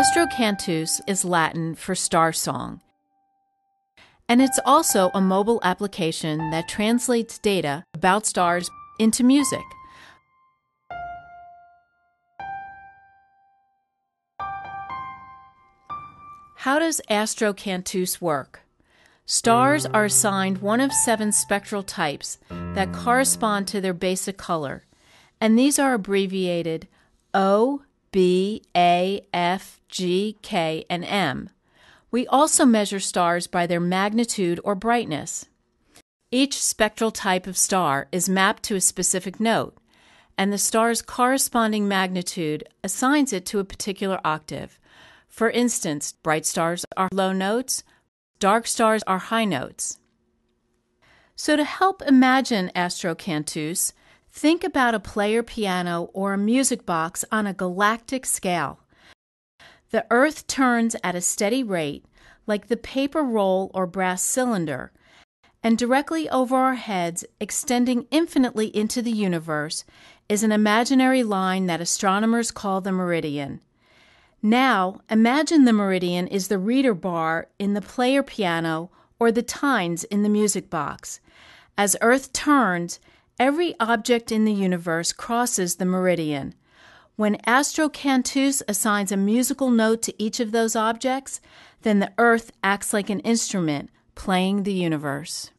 Astrocantus is Latin for star song, and it's also a mobile application that translates data about stars into music. How does Astrocantus work? Stars are assigned one of 7 spectral types that correspond to their basic color, and these are abbreviated O, B, A, F, G, K, and M. We also measure stars by their magnitude or brightness. Each spectral type of star is mapped to a specific note, and the star's corresponding magnitude assigns it to a particular octave. For instance, bright stars are low notes, dark stars are high notes. So to help imagine Astrocantus, think about a player piano or a music box on a galactic scale. The Earth turns at a steady rate, like the paper roll or brass cylinder, and directly over our heads, extending infinitely into the universe, is an imaginary line that astronomers call the meridian. Now, imagine the meridian is the reader bar in the player piano or the tines in the music box. As Earth turns, every object in the universe crosses the meridian. When Astrocantus assigns a musical note to each of those objects, then the Earth acts like an instrument playing the universe.